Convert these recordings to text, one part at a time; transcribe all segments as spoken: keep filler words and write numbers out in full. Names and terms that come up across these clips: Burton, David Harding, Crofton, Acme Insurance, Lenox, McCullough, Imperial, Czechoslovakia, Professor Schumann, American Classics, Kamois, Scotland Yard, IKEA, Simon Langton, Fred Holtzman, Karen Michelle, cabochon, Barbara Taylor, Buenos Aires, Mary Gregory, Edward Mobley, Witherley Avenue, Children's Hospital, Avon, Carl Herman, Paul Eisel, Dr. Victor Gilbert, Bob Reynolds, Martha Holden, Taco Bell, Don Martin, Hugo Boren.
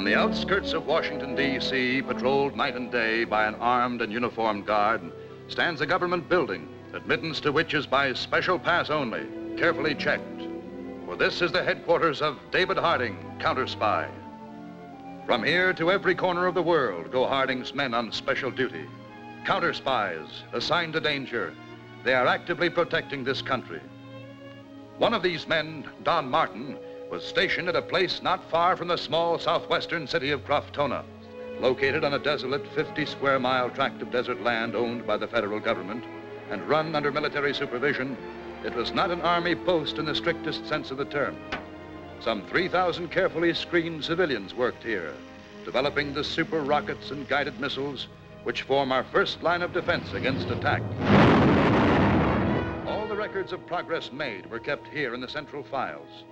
on the outskirts of Washington, D C, patrolled night and day by an armed and uniformed guard, stands a government building, admittance to which is by special pass only, carefully checked. For this is the headquarters of David Harding, counter-spy. From here to every corner of the world go Harding's men on special duty. Counter-spies, assigned to danger, they are actively protecting this country. One of these men, Don Martin, was stationed at a place not far from the small southwestern city of Crofton, located on a desolate fifty square mile tract of desert land owned by the federal government and run under military supervision. It was not an army post in the strictest sense of the term. Some three thousand carefully screened civilians worked here, developing the super rockets and guided missiles which form our first line of defense against attack. All the records of progress made were kept here in the central files.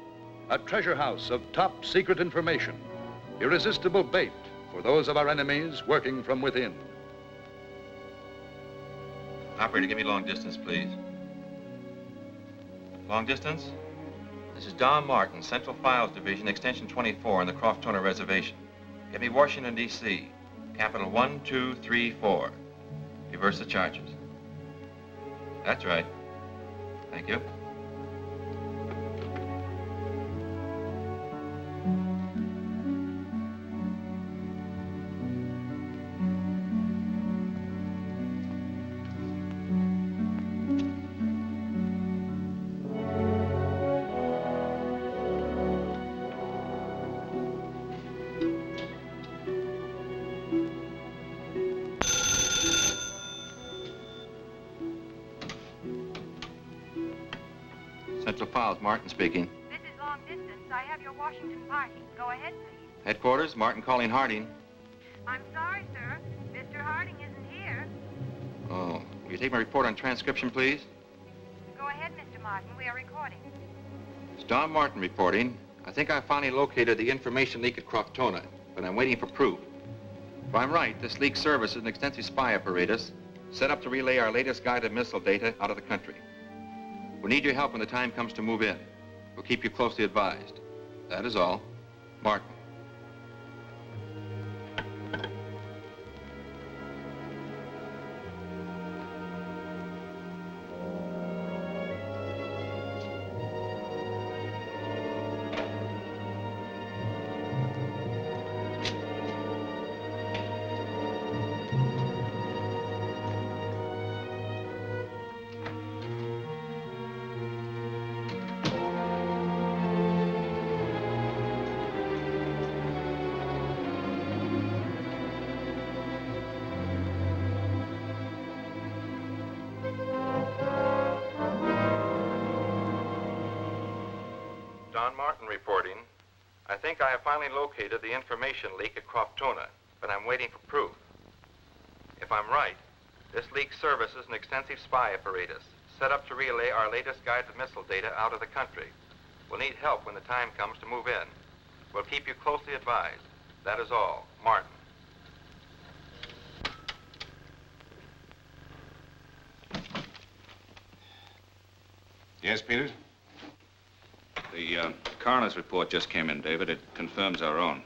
A treasure house of top secret information, irresistible bait for those of our enemies working from within. Operator, give me long distance, please. Long distance? This is Don Martin, Central Files Division, Extension twenty-four in the Crofton Reservation. Get me Washington, D C, Capital one two three four. Reverse the charges. That's right. Thank you. Martin speaking. This is long distance. I have your Washington party. Go ahead, please. Headquarters, Martin calling Harding. I'm sorry, sir. Mister Harding isn't here. Oh. Will you take my report on transcription, please? Go ahead, Mister Martin. We are recording. It's Don Martin reporting. I think I finally located the information leak at Croftona, but I'm waiting for proof. If I'm right, this leak service is an extensive spy apparatus set up to relay our latest guided missile data out of the country. We'll need your help when the time comes to move in. We'll keep you closely advised. That is all. Martin. I have finally located the information leak at Croftona, but I'm waiting for proof. If I'm right, this leak services an extensive spy apparatus set up to relay our latest guided missile data out of the country. We'll need help when the time comes to move in. We'll keep you closely advised. That is all. Martin. Yes, Peters? The uh, coroner's report just came in, David. It confirms our own.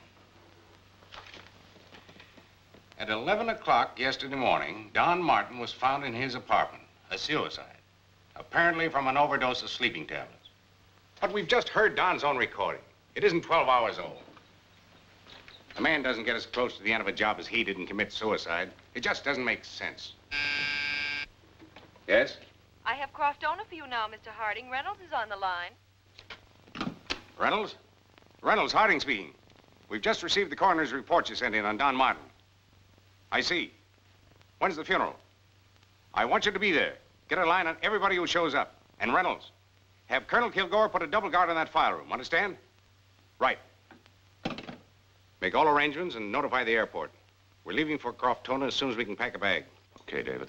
At eleven o'clock yesterday morning, Don Martin was found in his apartment, a suicide, apparently from an overdose of sleeping tablets. But we've just heard Don's own recording. It isn't twelve hours old. A man doesn't get as close to the end of a job as he did and commit suicide. It just doesn't make sense. Yes? I have Croftona for you now, Mister Harding. Reynolds is on the line. Reynolds? Reynolds, Harding speaking. We've just received the coroner's report you sent in on Don Martin. I see. When's the funeral? I want you to be there. Get a line on everybody who shows up. And Reynolds, have Colonel Kilgore put a double guard on that file room, understand? Right. Make all arrangements and notify the airport. We're leaving for Croftona as soon as we can pack a bag. Okay, David.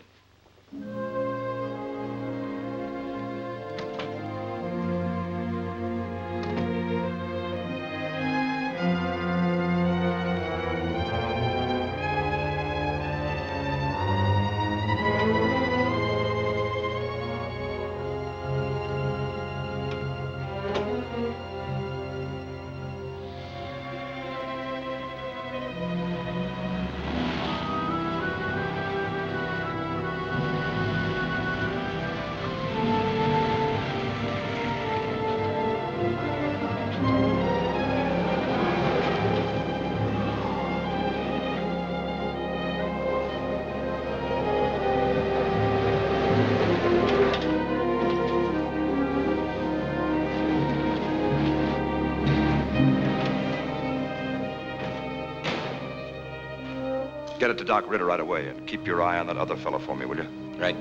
Get it to Doc Ritter right away, and keep your eye on that other fellow for me, will you? Right.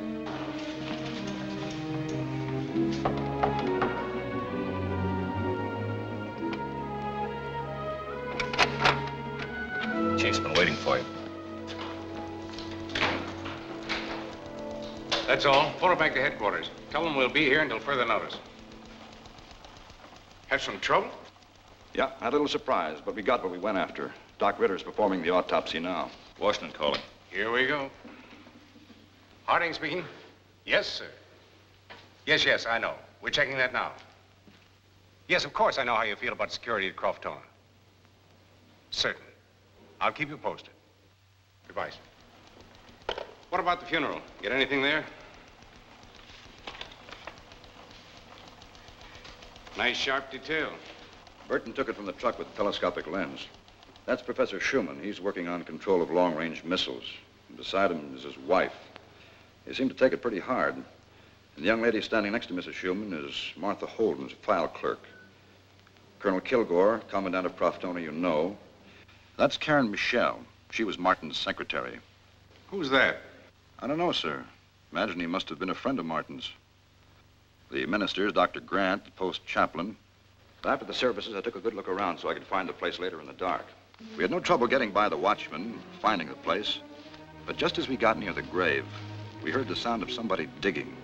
Chief's been waiting for you. That's all. Pull it back to headquarters. Tell them we'll be here until further notice. Have some trouble? Yeah, had a little surprise, but we got what we went after. Doc Ritter's performing the autopsy now. Washington calling. Here we go. Harding speaking. Yes, sir. Yes, yes, I know. We're checking that now. Yes, of course I know how you feel about security at Crofton. Certain. I'll keep you posted. Goodbye, sir. What about the funeral? Get anything there? Nice sharp detail. Burton took it from the truck with the telescopic lens. That's Professor Schumann. He's working on control of long-range missiles. And beside him is his wife. They seem to take it pretty hard. And the young lady standing next to Missus Schumann is Martha Holden, file clerk. Colonel Kilgore, commandant of Crofton, you know. That's Karen Michelle. She was Martin's secretary. Who's that? I don't know, sir. Imagine he must have been a friend of Martin's. The ministers, Doctor Grant, the post chaplain. After the services, I took a good look around so I could find the place later in the dark. We had no trouble getting by the watchman, finding the place. But just as we got near the grave, we heard the sound of somebody digging.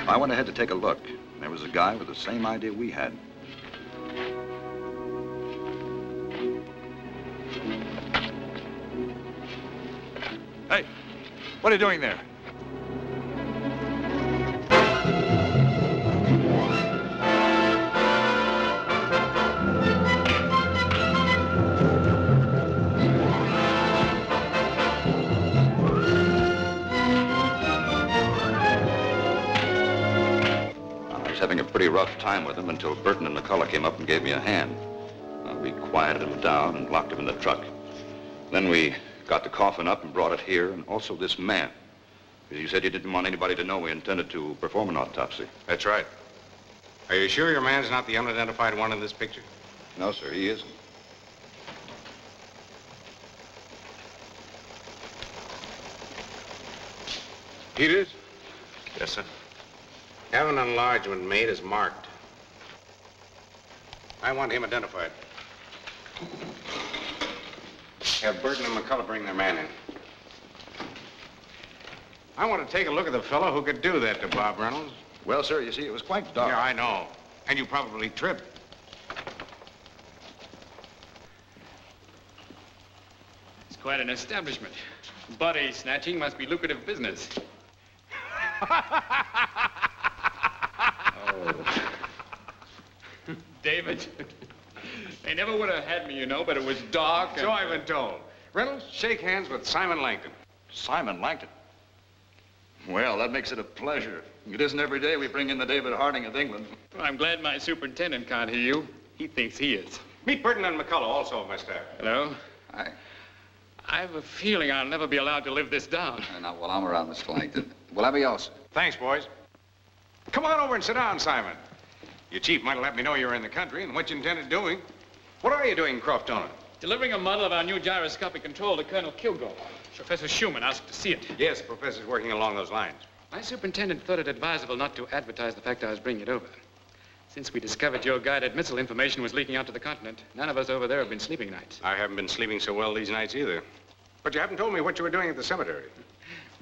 I went ahead to take a look. There was a guy with the same idea we had. Hey, what are you doing there? Pretty rough time with him until Burton and McCullough came up and gave me a hand. Uh, we quieted him down and locked him in the truck. Then we got the coffin up and brought it here, and also this man. He said he didn't want anybody to know we intended to perform an autopsy. That's right. Are you sure your man's not the unidentified one in this picture? No, sir, he isn't. Peters? Yes, sir. Have an enlargement made as marked. I want him identified. Have Burton and McCullough bring their man in. I want to take a look at the fellow who could do that to Bob Reynolds. Well, sir, you see, it was quite dark. Yeah, I know. And you probably tripped. It's quite an establishment. Body snatching must be lucrative business. David, they never would have had me, you know, but it was dark and... So I've been told. Reynolds, shake hands with Simon Langton. Simon Langton? Well, that makes it a pleasure. It isn't every day we bring in the David Harding of England. Well, I'm glad my superintendent can't hear you. He thinks he is. Meet Burton and McCullough also, mister. Hello. Hi. I have a feeling I'll never be allowed to live this down. Uh, not while I'm around, Mister Langton. Will I be also? Thanks, boys. Come on over and sit down, Simon. Your chief might have let me know you were in the country and what you intended doing. What are you doing in Crofton? Delivering a model of our new gyroscopic control to Colonel Kilgore. Professor Schumann asked to see it. Yes, Professor's working along those lines. My superintendent thought it advisable not to advertise the fact I was bringing it over. Since we discovered your guided missile information was leaking out to the continent, none of us over there have been sleeping nights. I haven't been sleeping so well these nights either. But you haven't told me what you were doing at the cemetery.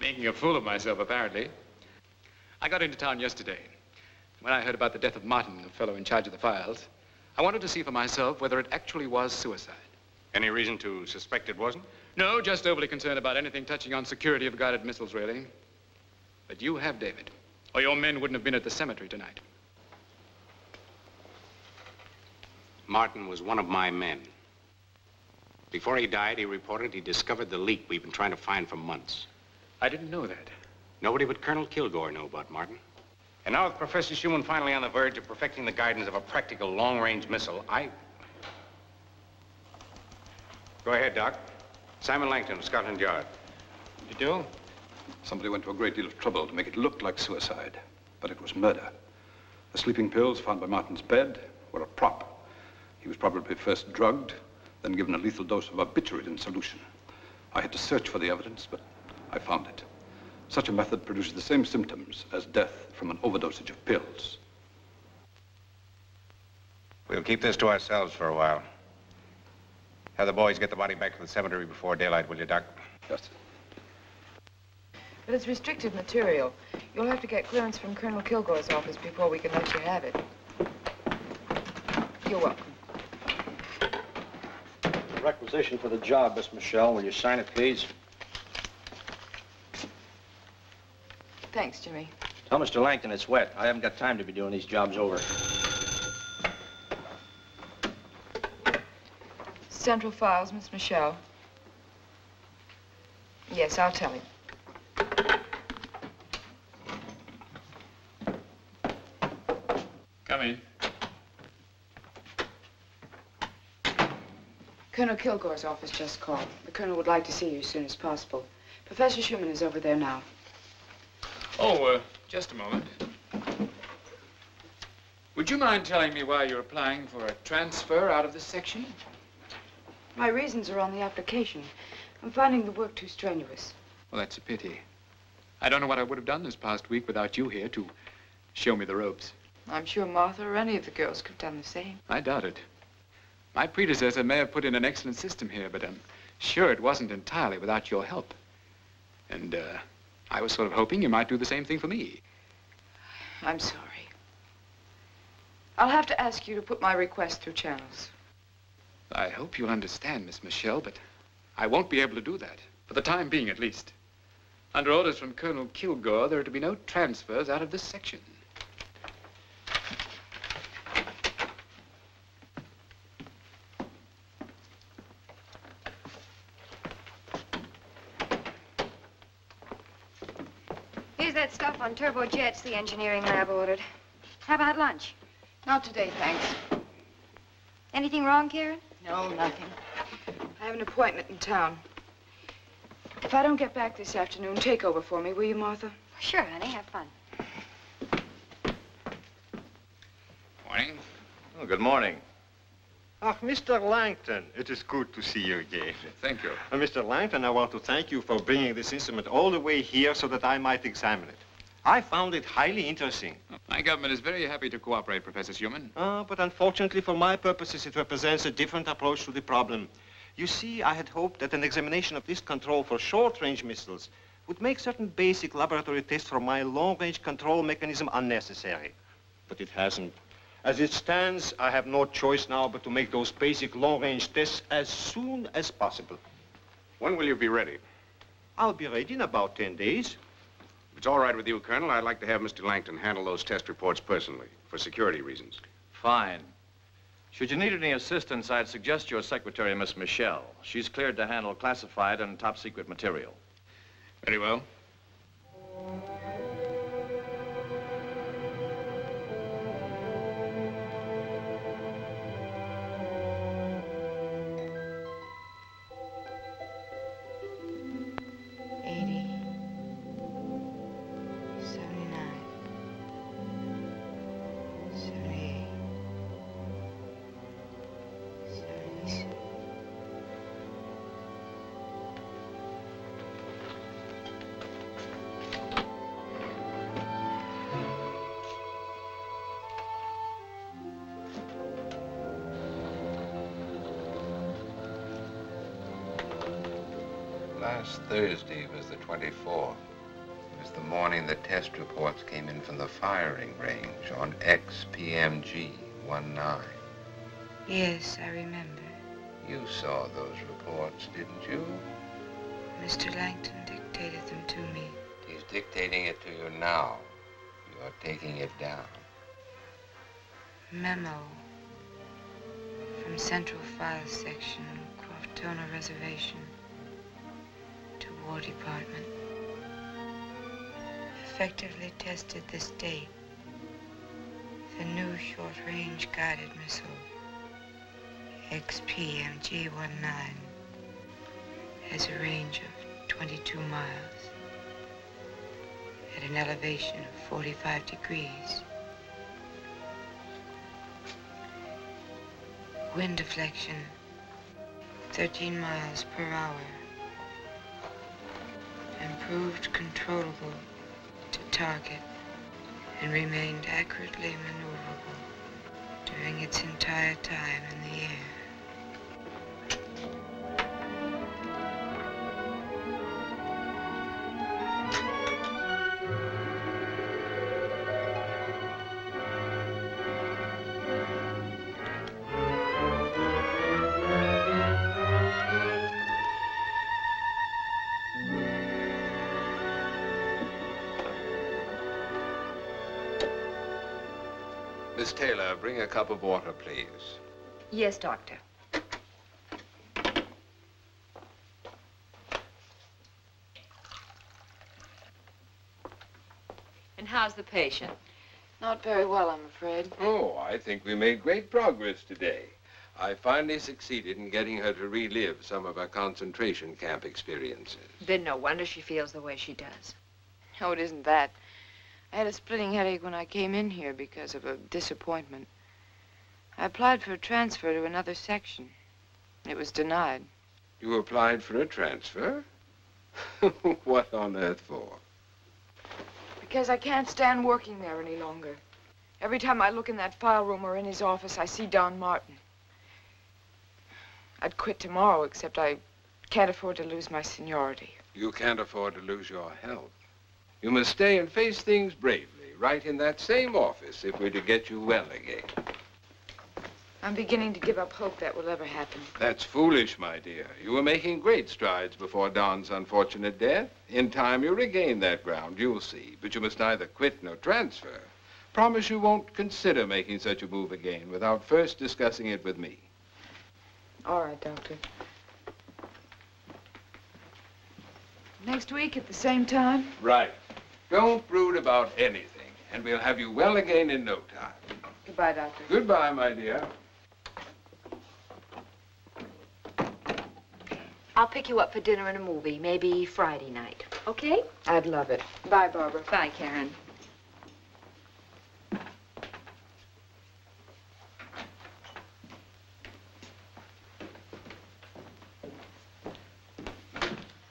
Making a fool of myself, apparently. I got into town yesterday. When I heard about the death of Martin, the fellow in charge of the files, I wanted to see for myself whether it actually was suicide. Any reason to suspect it wasn't? No, just overly concerned about anything touching on security of guided missiles, really. But you have, David, or your men wouldn't have been at the cemetery tonight. Martin was one of my men. Before he died, he reported he discovered the leak we've been trying to find for months. I didn't know that. Nobody but Colonel Kilgore knew about Martin. And now with Professor Schumann finally on the verge of perfecting the guidance of a practical long-range missile, I... Go ahead, Doc. Simon Langton, Scotland Yard. You do? Somebody went to a great deal of trouble to make it look like suicide, but it was murder. The sleeping pills found by Martin's bed were a prop. He was probably first drugged, then given a lethal dose of barbiturate in solution. I had to search for the evidence, but I found it. Such a method produces the same symptoms as death from an overdosage of pills. We'll keep this to ourselves for a while. Have the boys get the body back to the cemetery before daylight, will you, Doc? Yes, sir. But it's restricted material. You'll have to get clearance from Colonel Kilgore's office before we can let you have it. You're welcome. The requisition for the job, Miss Michelle. Will you sign it, please? Thanks, Jimmy. Tell Mister Langton it's wet. I haven't got time to be doing these jobs over. Central files, Miss Michelle. Yes, I'll tell him. Come in. Colonel Kilgore's office just called. The Colonel would like to see you as soon as possible. Professor Schumann is over there now. Oh, uh, just a moment. Would you mind telling me why you're applying for a transfer out of this section? My reasons are on the application. I'm finding the work too strenuous. Well, that's a pity. I don't know what I would have done this past week without you here to show me the ropes. I'm sure Martha or any of the girls could have done the same. I doubt it. My predecessor may have put in an excellent system here, but I'm sure it wasn't entirely without your help. And uh, I was sort of hoping you might do the same thing for me. I'm sorry. I'll have to ask you to put my request through channels. I hope you'll understand, Miss Michelle, but I won't be able to do that, for the time being at least. Under orders from Colonel Kilgore, there are to be no transfers out of this section. Here's that stuff on turbojets the engineering lab ordered. How about lunch? Not today, thanks. Anything wrong, Karen? No, nothing. I have an appointment in town. If I don't get back this afternoon, take over for me, will you, Martha? Sure, honey. Have fun. Morning. Oh, good morning. Ah, Mister Langton, it is good to see you again. Thank you. Uh, Mister Langton, I want to thank you for bringing this instrument all the way here so that I might examine it. I found it highly interesting. My government is very happy to cooperate, Professor Schumann. Ah, but unfortunately for my purposes, it represents a different approach to the problem. You see, I had hoped that an examination of this control for short-range missiles would make certain basic laboratory tests for my long-range control mechanism unnecessary. But it hasn't. As it stands, I have no choice now but to make those basic long-range tests as soon as possible. When will you be ready? I'll be ready in about ten days. If it's all right with you, Colonel, I'd like to have Mister Langton handle those test reports personally, for security reasons. Fine. Should you need any assistance, I'd suggest your secretary, Miss Michelle. She's cleared to handle classified and top-secret material. Very well. Last Thursday was the twenty-fourth. It was the morning the test reports came in from the firing range on X P M G nineteen. Yes, I remember. You saw those reports, didn't you? Mister Langton dictated them to me. He's dictating it to you now. You're taking it down. Memo from Central File Section, Crofton Reservation. War Department effectively tested this date. The new short-range guided missile, X P M G nineteen, has a range of twenty-two miles at an elevation of forty-five degrees. Wind deflection, thirteen miles per hour. and proved controllable to target and remained accurately maneuverable during its entire time in the air. Miss Taylor, bring a cup of water, please. Yes, Doctor. And how's the patient? Not very well, I'm afraid. Oh, I think we made great progress today. I finally succeeded in getting her to relive some of her concentration camp experiences. Then no wonder she feels the way she does. No, it isn't that. I had a splitting headache when I came in here because of a disappointment. I applied for a transfer to another section. It was denied. You applied for a transfer? What on earth for? Because I can't stand working there any longer. Every time I look in that file room or in his office, I see Don Martin. I'd quit tomorrow, except I can't afford to lose my seniority. You can't afford to lose your health. You must stay and face things bravely, right in that same office, if we're to get you well again. I'm beginning to give up hope that will ever happen. That's foolish, my dear. You were making great strides before Don's unfortunate death. In time, you'll regain that ground, you'll see. But you must neither quit nor transfer. Promise you won't consider making such a move again without first discussing it with me. All right, Doctor. Next week at the same time? Right. Don't brood about anything, and we'll have you well again in no time. Goodbye, Doctor. Goodbye, my dear. I'll pick you up for dinner and a movie, maybe Friday night, okay? I'd love it. Bye, Barbara. Bye, Karen.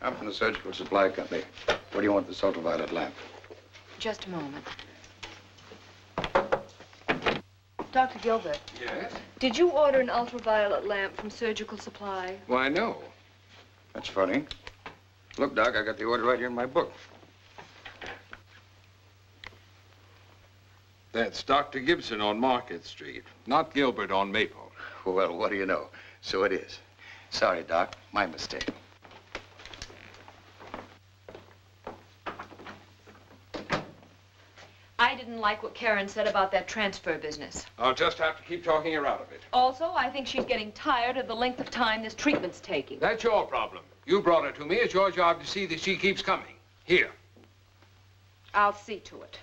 I'm from the Surgical Supply Company. What do you want the ultraviolet lamp? Just a moment. Doctor Gilbert. Yes? Did you order an ultraviolet lamp from Surgical Supply? Why, no. That's funny. Look, Doc, I got the order right here in my book. That's Doctor Gibson on Market Street, not Gilbert on Maple. Well, what do you know? So it is. Sorry, Doc, my mistake. I didn't like what Karen said about that transfer business. I'll just have to keep talking her out of it. Also, I think she's getting tired of the length of time this treatment's taking. That's your problem. You brought her to me. It's your job to see that she keeps coming. Here. I'll see to it.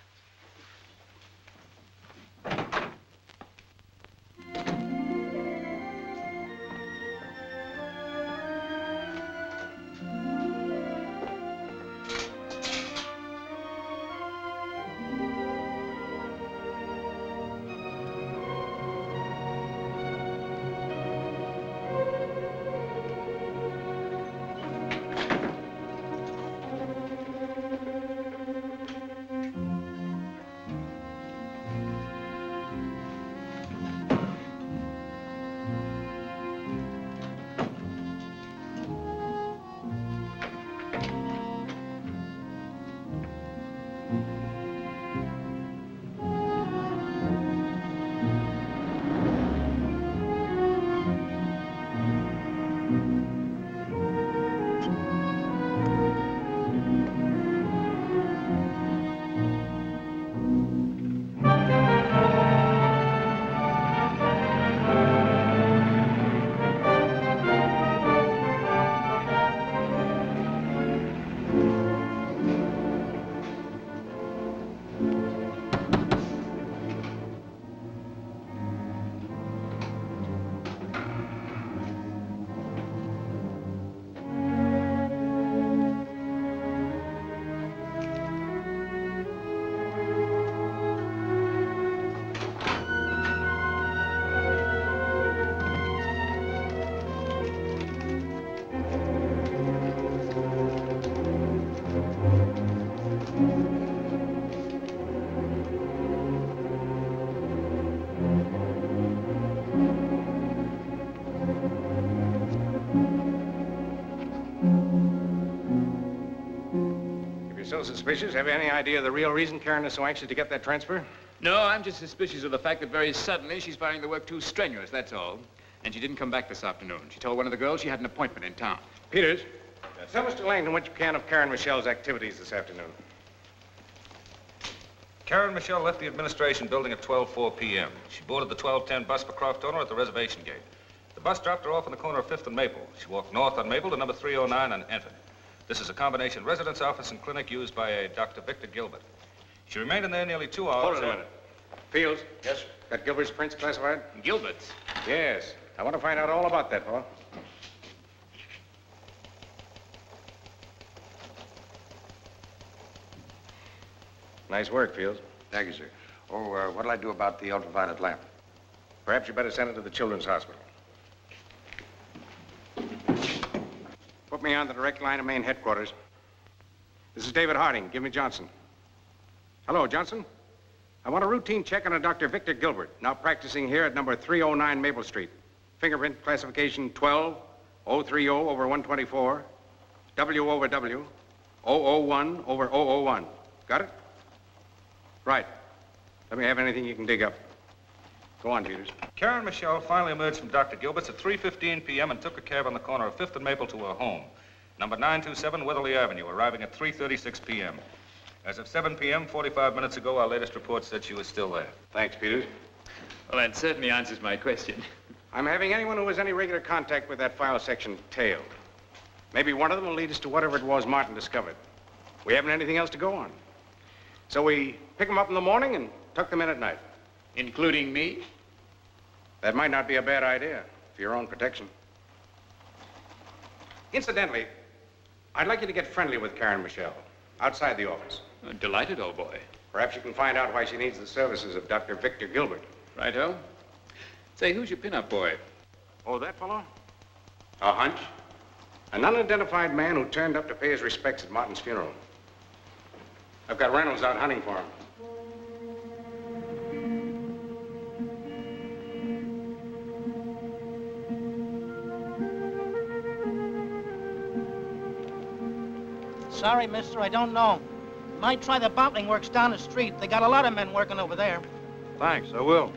so suspicious. Have you any idea of the real reason Karen is so anxious to get that transfer? No, I'm just suspicious of the fact that very suddenly she's finding the work too strenuous, that's all. And she didn't come back this afternoon. She told one of the girls she had an appointment in town. Peters, uh, tell Mister Langton what you can of Karen Michelle's activities this afternoon. Karen Michelle left the administration building at twelve oh four p m She boarded the twelve ten bus for Crofton at the reservation gate. The bus dropped her off on the corner of fifth and Maple. She walked north on Maple to number three oh nine and entered. This is a combination residence office and clinic used by a Doctor Victor Gilbert. She remained in there nearly two hours. Hold on a minute. Fields. Yes, sir. Got Gilbert's prints classified? Gilbert's? Yes. I want to find out all about that, Paul. Nice work, Fields. Thank you, sir. Oh, uh, what'll I do about the ultraviolet lamp? Perhaps you better send it to the Children's Hospital. Put me on the direct line of main headquarters. This is David Harding. Give me Johnson. Hello, Johnson. I want a routine check on a Doctor Victor Gilbert, now practicing here at number three oh nine Maple Street. Fingerprint classification twelve oh three oh over one twenty-four, W over W, oh oh one over oh oh one. Got it? Right. Let me have anything you can dig up. Go on, Peters. Karen Michelle finally emerged from Doctor Gilbert's at three fifteen p m and took a cab on the corner of fifth and Maple to her home, number nine two seven Witherley Avenue, arriving at three thirty-six p m As of seven p m, forty-five minutes ago, our latest report said she was still there. Thanks, Peters. Well, that certainly answers my question. I'm having anyone who has any regular contact with that file section tailed. Maybe one of them will lead us to whatever it was Martin discovered. We haven't anything else to go on. So we pick them up in the morning and tuck them in at night. Including me? That might not be a bad idea, for your own protection. Incidentally, I'd like you to get friendly with Karen Michelle, outside the office. Oh, delighted, old boy. Perhaps you can find out why she needs the services of Doctor Victor Gilbert. Righto. Say, who's your pinup boy? Oh, that fellow? A hunch? An unidentified man who turned up to pay his respects at Martin's funeral. I've got Reynolds out hunting for him. Sorry, mister, I don't know. Might try the bottling works down the street. They got a lot of men working over there. Thanks, I will.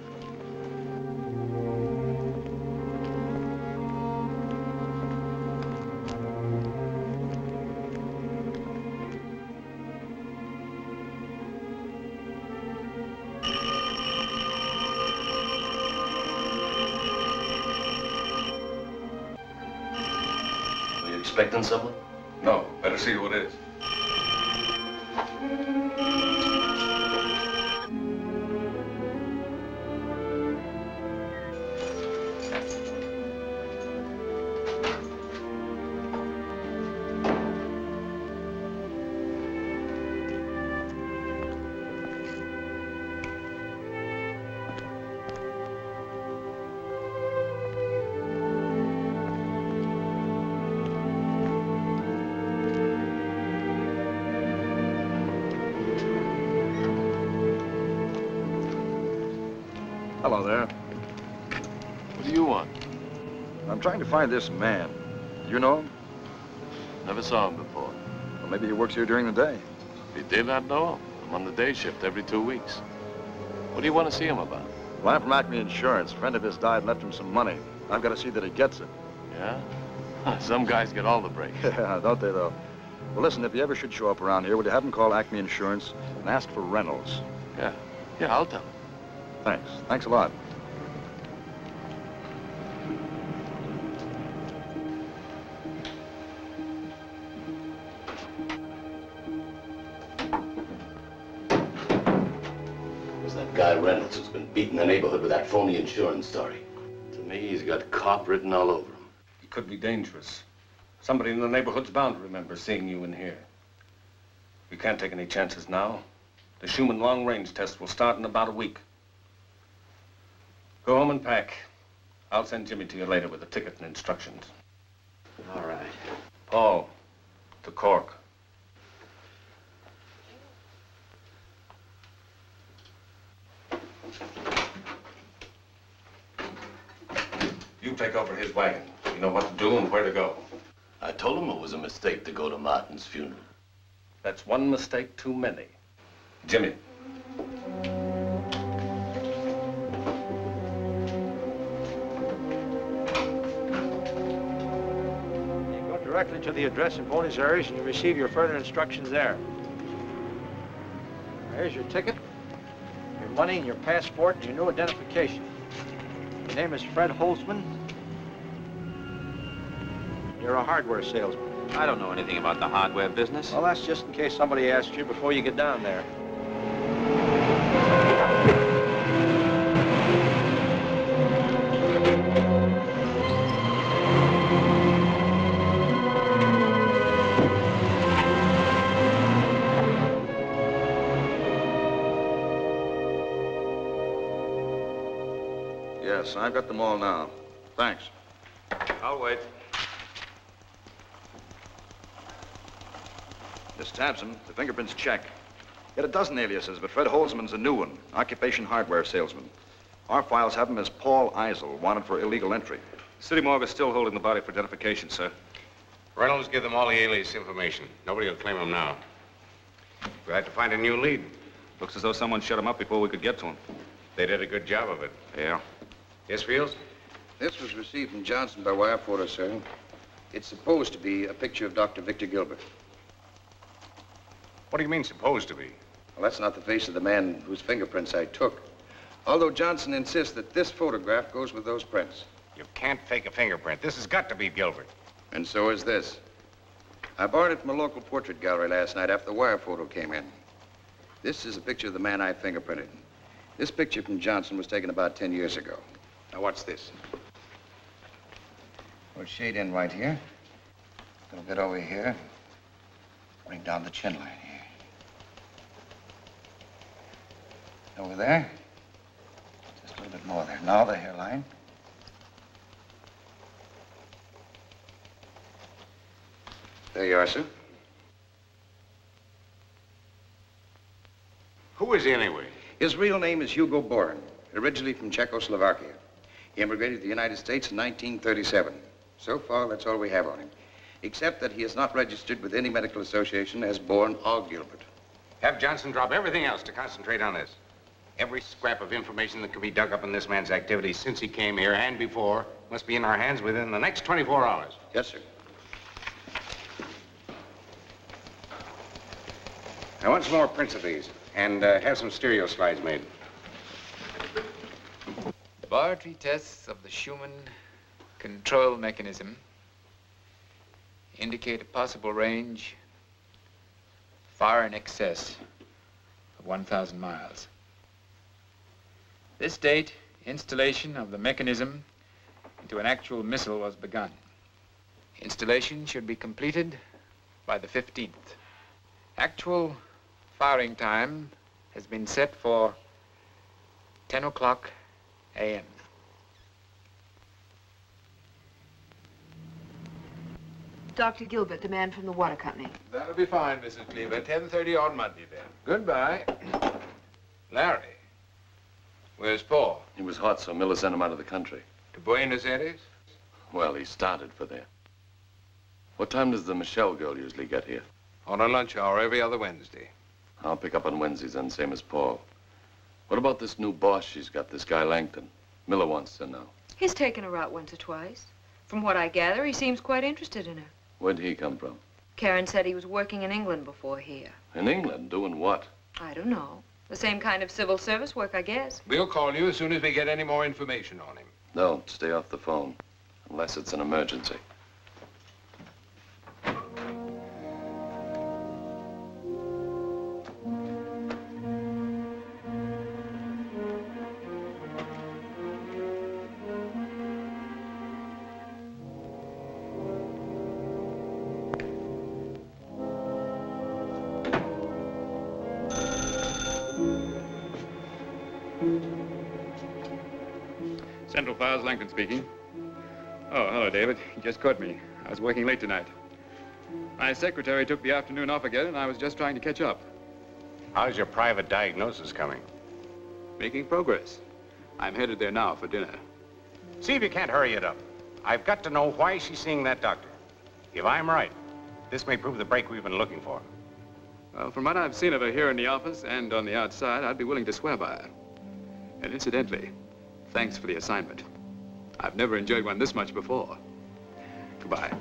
Were you expecting someone? No, better see who it is. Hello there. What do you want? I'm trying to find this man. Do you know him? Never saw him before. Well, maybe he works here during the day. He did not know him. I'm on the day shift every two weeks. What do you want to see him about? Well, I'm from Acme Insurance. A friend of his died, left him some money. I've got to see that he gets it. Yeah? Some guys get all the breaks. Yeah, don't they, though? Well, listen, if you ever should show up around here, would you have him call Acme Insurance and ask for Reynolds? Yeah. Yeah, I'll tell him. Thanks. Thanks a lot. It was that guy Reynolds who's been beating the neighborhood with that phony insurance story. To me, he's got cop written all over him. He could be dangerous. Somebody in the neighborhood's bound to remember seeing you in here. You can't take any chances now. The Schumann long-range test will start in about a week. Go home and pack. I'll send Jimmy to you later with a ticket and instructions. All right. Paul, to Cork. You take over his wagon. You know what to do and where to go. I told him it was a mistake to go to Martin's funeral. That's one mistake too many. Jimmy. Directly to the address in Buenos Aires and you receive your further instructions there. There's your ticket, your money, and your passport, and your new identification. Your name is Fred Holtzman. You're a hardware salesman. I don't know anything about the hardware business. Well, that's just in case somebody asks you before you get down there. I've got them all now. Thanks. I'll wait. This Tabson, the fingerprints check. He had a dozen aliases, but Fred Holtzman's a new one. Occupation hardware salesman. Our files have him as Paul Eisel, wanted for illegal entry. City morgue is still holding the body for identification, sir. Reynolds gave them all the alias information. Nobody will claim him now. We'll have to find a new lead. Looks as though someone shut him up before we could get to him. They did a good job of it. Yeah. Yes, Fields? This was received from Johnson by wire forwarder, sir. It's supposed to be a picture of Doctor Victor Gilbert. What do you mean, supposed to be? Well, that's not the face of the man whose fingerprints I took. Although Johnson insists that this photograph goes with those prints. You can't fake a fingerprint. This has got to be Gilbert. And so is this. I borrowed it from a local portrait gallery last night after the wire photo came in. This is a picture of the man I fingerprinted. This picture from Johnson was taken about ten years ago. Now, what's this? We'll shade in right here. A little bit over here. Bring down the chin line here. Over there. Just a little bit more there. Now the hairline. There you are, sir. Who is he, anyway? His real name is Hugo Boren, originally from Czechoslovakia. He immigrated to the United States in nineteen thirty-seven. So far, that's all we have on him, except that he is not registered with any medical association as Bourne or Gilbert. Have Johnson drop everything else to concentrate on this. Every scrap of information that can be dug up in this man's activities since he came here and before must be in our hands within the next twenty-four hours. Yes, sir. I want some more prints of these and uh, have some stereo slides made. Laboratory tests of the Schumann control mechanism indicate a possible range far in excess of one thousand miles. This date, installation of the mechanism into an actual missile was begun. Installation should be completed by the fifteenth. Actual firing time has been set for ten o'clock A M Doctor Gilbert, the man from the water company. That'll be fine, Missus Cleaver. ten thirty on Monday, then. Goodbye. Larry, where's Paul? He was hot, so Miller sent him out of the country. To Buenos Aires? Well, he started for there. What time does the Michelle girl usually get here? On her lunch hour every other Wednesday. I'll pick up on Wednesdays then, same as Paul. What about this new boss she's got, this guy Langton? Miller wants to know. He's taken her out once or twice. From what I gather, he seems quite interested in her. Where'd he come from? Karen said he was working in England before here. In England? Doing what? I don't know. The same kind of civil service work, I guess. We'll call you as soon as we get any more information on him. No, stay off the phone, unless it's an emergency. Langton speaking. Oh, hello, David. You just caught me. I was working late tonight. My secretary took the afternoon off again, and I was just trying to catch up. How's your private diagnosis coming? Making progress. I'm headed there now for dinner. See if you can't hurry it up. I've got to know why she's seeing that doctor. If I'm right, this may prove the break we've been looking for. Well, from what I've seen of her here in the office and on the outside, I'd be willing to swear by her. And incidentally, thanks for the assignment. I've never enjoyed one this much before. Goodbye.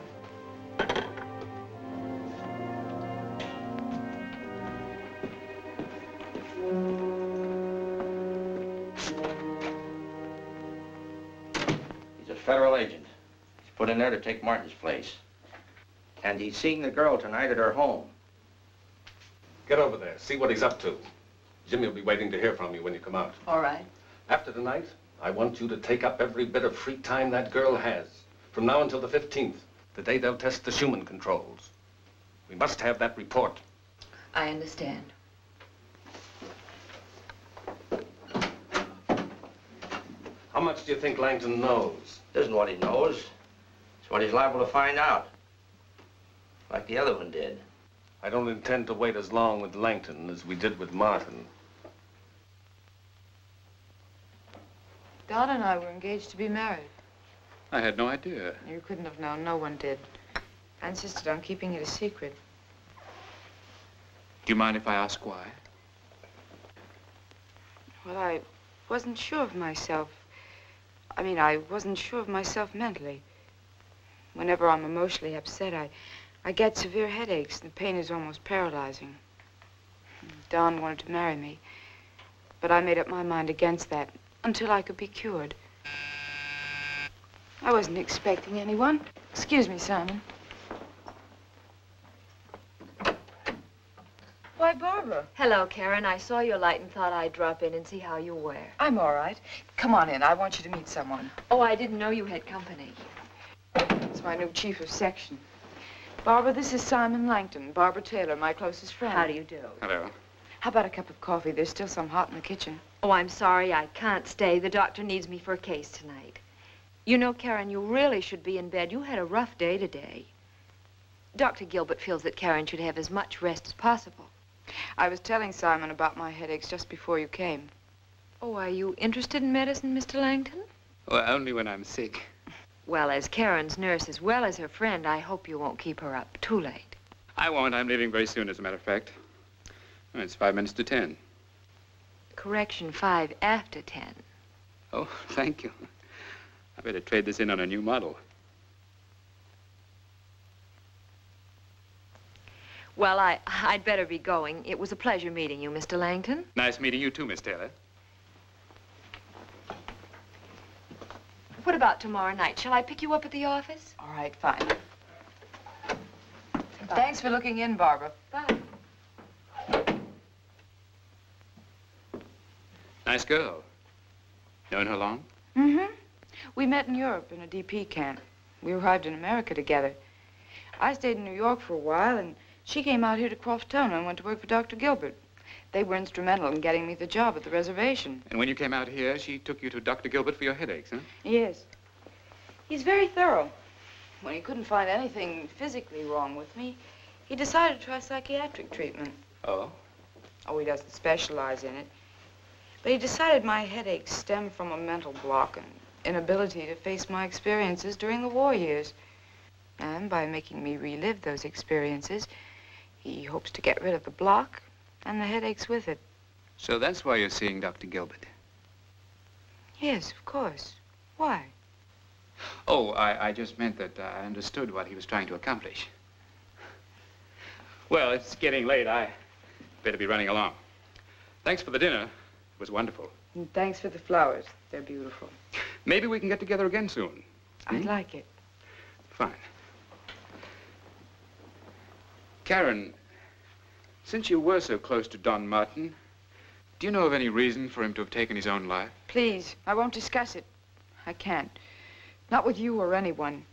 He's a federal agent. He's put in there to take Martin's place. And he's seeing the girl tonight at her home. Get over there, see what he's up to. Jimmy will be waiting to hear from you when you come out. All right. After tonight, I want you to take up every bit of free time that girl has, from now until the fifteenth, the day they'll test the Schumann controls. We must have that report. I understand. How much do you think Langton knows? It isn't what he knows. It's what he's liable to find out, like the other one did. I don't intend to wait as long with Langton as we did with Martin. Don and I were engaged to be married. I had no idea. You couldn't have known. No one did. I insisted on keeping it a secret. Do you mind if I ask why? Well, I wasn't sure of myself. I mean, I wasn't sure of myself mentally. Whenever I'm emotionally upset, I... I get severe headaches, and the pain is almost paralyzing. Don wanted to marry me, but I made up my mind against that until I could be cured. I wasn't expecting anyone. Excuse me, Simon. Why, Barbara. Hello, Karen. I saw your light and thought I'd drop in and see how you were. I'm all right. Come on in. I want you to meet someone. Oh, I didn't know you had company. It's my new chief of section. Barbara, this is Simon Langton, Barbara Taylor, my closest friend. How do you do? Hello. How about a cup of coffee? There's still some hot in the kitchen. Oh, I'm sorry, I can't stay. The doctor needs me for a case tonight. You know, Karen, you really should be in bed. You had a rough day today. Doctor Gilbert feels that Karen should have as much rest as possible. I was telling Simon about my headaches just before you came. Oh, are you interested in medicine, Mister Langton? Well, only when I'm sick. Well, as Karen's nurse as well as her friend, I hope you won't keep her up too late. I won't. I'm leaving very soon, as a matter of fact. It's five minutes to ten. Correction, five after ten. Oh, thank you. I better trade this in on a new model. Well, I, I'd better be going. It was a pleasure meeting you, Mister Langton. Nice meeting you, too, Miss Taylor. What about tomorrow night? Shall I pick you up at the office? All right, fine. Bye. Thanks for looking in, Barbara. Bye. Nice girl. Known her long? Mm-hmm. We met in Europe in a D P camp. We arrived in America together. I stayed in New York for a while, and she came out here to Crofton and went to work for Doctor Gilbert. They were instrumental in getting me the job at the reservation. And when you came out here, she took you to Doctor Gilbert for your headaches, huh? Yes. He's very thorough. When he couldn't find anything physically wrong with me, he decided to try psychiatric treatment. Oh? Oh, he doesn't specialize in it. But he decided my headaches stemmed from a mental block and inability to face my experiences during the war years. And by making me relive those experiences, he hopes to get rid of the block and the headaches with it. So that's why you're seeing Doctor Gilbert? Yes, of course. Why? Oh, I, I just meant that I understood what he was trying to accomplish. Well, it's getting late. I better be running along. Thanks for the dinner. It was wonderful. And thanks for the flowers. They're beautiful. Maybe we can get together again soon. I'd hmm? like it. Fine. Karen, since you were so close to Don Martin, do you know of any reason for him to have taken his own life? Please, I won't discuss it. I can't. Not with you or anyone.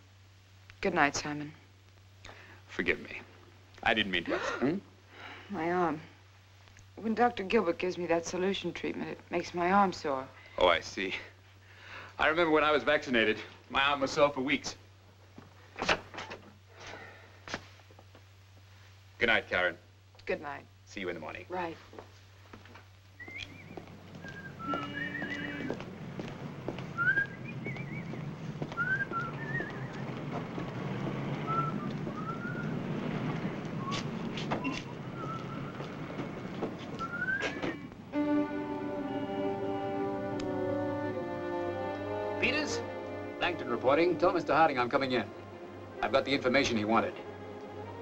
Good night, Simon. Forgive me. I didn't mean to upset. hmm? My arm. When Doctor Gilbert gives me that solution treatment, it makes my arm sore. Oh, I see. I remember when I was vaccinated, my arm was sore for weeks. Good night, Karen. Good night. See you in the morning. Right. Peters? Langton reporting. Tell Mister Harding I'm coming in. I've got the information he wanted.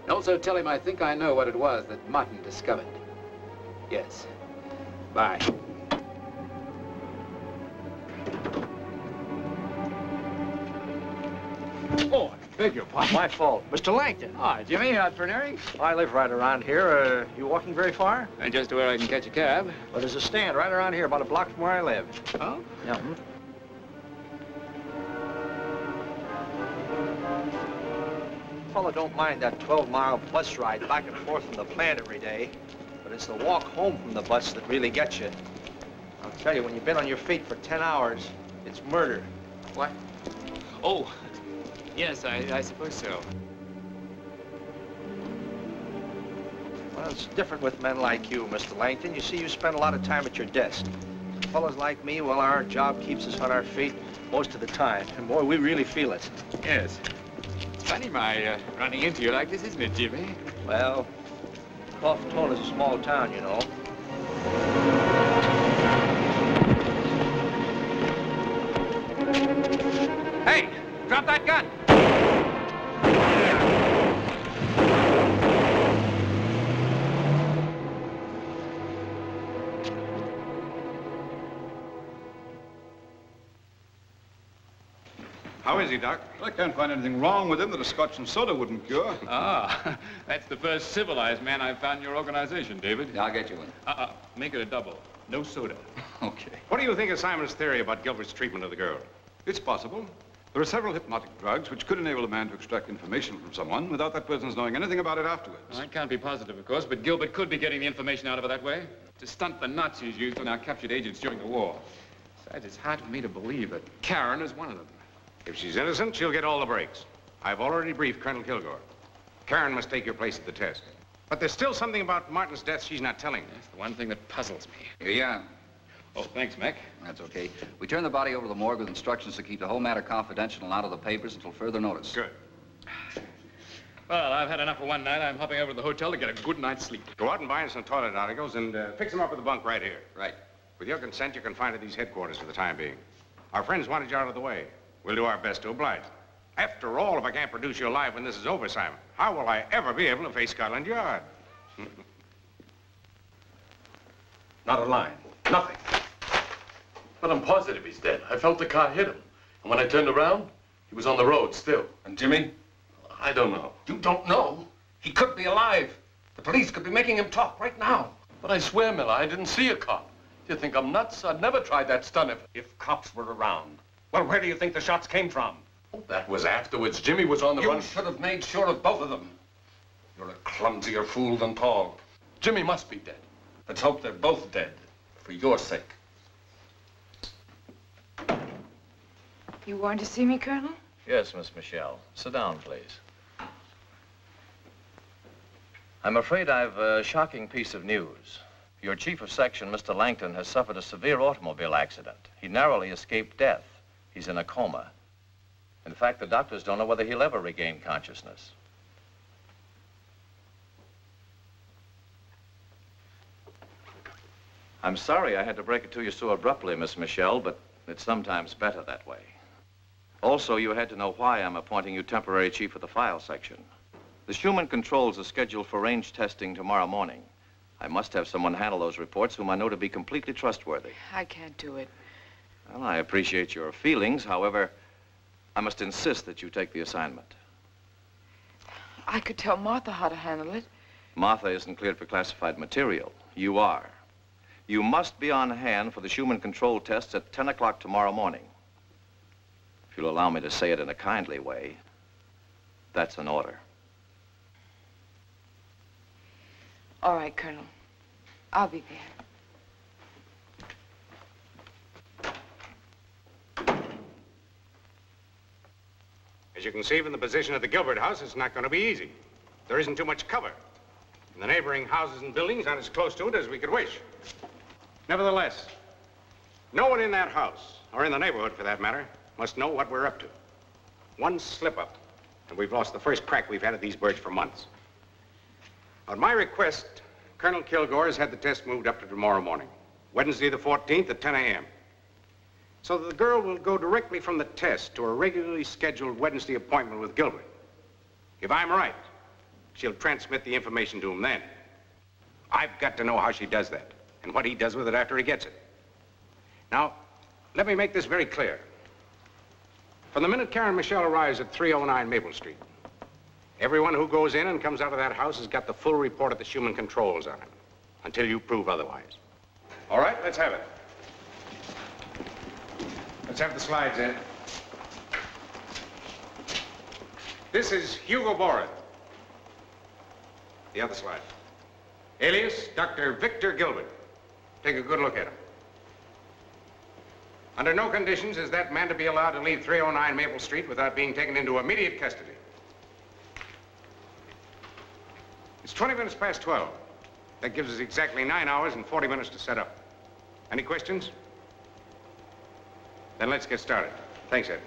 And also tell him I think I know what it was that Martin discovered. Yes. Bye. Oh, I beg your pardon. My fault. Mister Langton. Hi, Jimmy. Out for an airing? I live right around here. Uh, you walking very far? And just to where I can catch a cab. Well, there's a stand right around here, about a block from where I live. Oh? Yeah. Mm-hmm. Fellow don't mind that twelve mile bus ride back and forth from the plant every day, but it's the walk home from the bus that really gets you. I'll tell you, when you've been on your feet for ten hours, it's murder. What? Oh, yes, I, I suppose so. Well, it's different with men like you, Mister Langton. You see, you spend a lot of time at your desk. Fellows like me, well, our job keeps us on our feet most of the time, and boy, we really feel it. Yes. Funny my uh, running into you like this, isn't it, Jimmy? Well, Crofton is a small town, you know. Hey, drop that gun! How is he, Doc? I can't find anything wrong with him that a scotch and soda wouldn't cure. Ah, that's the first civilized man I've found in your organization, David. Yeah, I'll get you one. Uh-uh, make it a double. No soda. Okay. What do you think of Simon's theory about Gilbert's treatment of the girl? It's possible. There are several hypnotic drugs which could enable a man to extract information from someone without that person's knowing anything about it afterwards. I can't be positive, of course, but Gilbert could be getting the information out of it that way to stunt the Nazis used on our captured agents during the war. Besides, it's hard for me to believe that Karen is one of them. If she's innocent, she'll get all the breaks. I've already briefed Colonel Kilgore. Karen must take your place at the test. But there's still something about Martin's death she's not telling. That's the one thing that puzzles me. Here you are. Oh, thanks, Mac. That's okay. We turn the body over to the morgue with instructions to keep the whole matter confidential and out of the papers until further notice. Good. Well, I've had enough for one night. I'm hopping over to the hotel to get a good night's sleep. Go out and buy us some toilet articles and uh, fix them up with a bunk right here. Right. With your consent, you're confined to these headquarters for the time being. Our friends wanted you out of the way. We'll do our best to oblige. After all, if I can't produce you alive when this is over, Simon, how will I ever be able to face Scotland Yard? Not a line. Nothing. But I'm positive he's dead. I felt the car hit him. And when I turned around, he was on the road still. And Jimmy? I don't know. You don't know? He could be alive. The police could be making him talk right now. But I swear, Miller, I didn't see a cop. Do you think I'm nuts? I'd never tried that stunt if... If cops were around. Well, where do you think the shots came from? Oh, that was afterwards. Jimmy was on the run. You should have made sure of both of them. You're a clumsier fool than Paul. Jimmy must be dead. Let's hope they're both dead, for your sake. You want to see me, Colonel? Yes, Miss Michelle. Sit down, please. I'm afraid I've a shocking piece of news. Your chief of section, Mister Langton, has suffered a severe automobile accident. He narrowly escaped death. He's in a coma. In fact, the doctors don't know whether he'll ever regain consciousness. I'm sorry I had to break it to you so abruptly, Miss Michelle, but it's sometimes better that way. Also, you had to know why I'm appointing you temporary chief of the file section. The Schumann controls are scheduled for range testing tomorrow morning. I must have someone handle those reports whom I know to be completely trustworthy. I can't do it. Well, I appreciate your feelings. However, I must insist that you take the assignment. I could tell Martha how to handle it. Martha isn't cleared for classified material. You are. You must be on hand for the Schumann control tests at ten o'clock tomorrow morning. If you'll allow me to say it in a kindly way, that's an order. All right, Colonel. I'll be there. As you can see from the position of the Gilbert house, it's not going to be easy. There isn't too much cover. And the neighboring houses and buildings aren't as close to it as we could wish. Nevertheless, no one in that house, or in the neighborhood for that matter, must know what we're up to. One slip-up, and we've lost the first crack we've had at these birds for months. On my request, Colonel Kilgore has had the test moved up to tomorrow morning, Wednesday the fourteenth at ten a m So the girl will go directly from the test to a regularly scheduled Wednesday appointment with Gilbert. If I'm right, she'll transmit the information to him then. I've got to know how she does that and what he does with it after he gets it. Now, let me make this very clear. From the minute Karen Michelle arrives at three oh nine Maple Street, everyone who goes in and comes out of that house has got the full report of the Schumann controls on him, until you prove otherwise. All right, let's have it. Let's have the slides in. This is Hugo Boren. The other slide. Alias, Doctor Victor Gilbert. Take a good look at him. Under no conditions is that man to be allowed to leave three oh nine Maple Street without being taken into immediate custody. It's twenty minutes past twelve. That gives us exactly nine hours and forty minutes to set up. Any questions? Then let's get started. Thanks, Ed.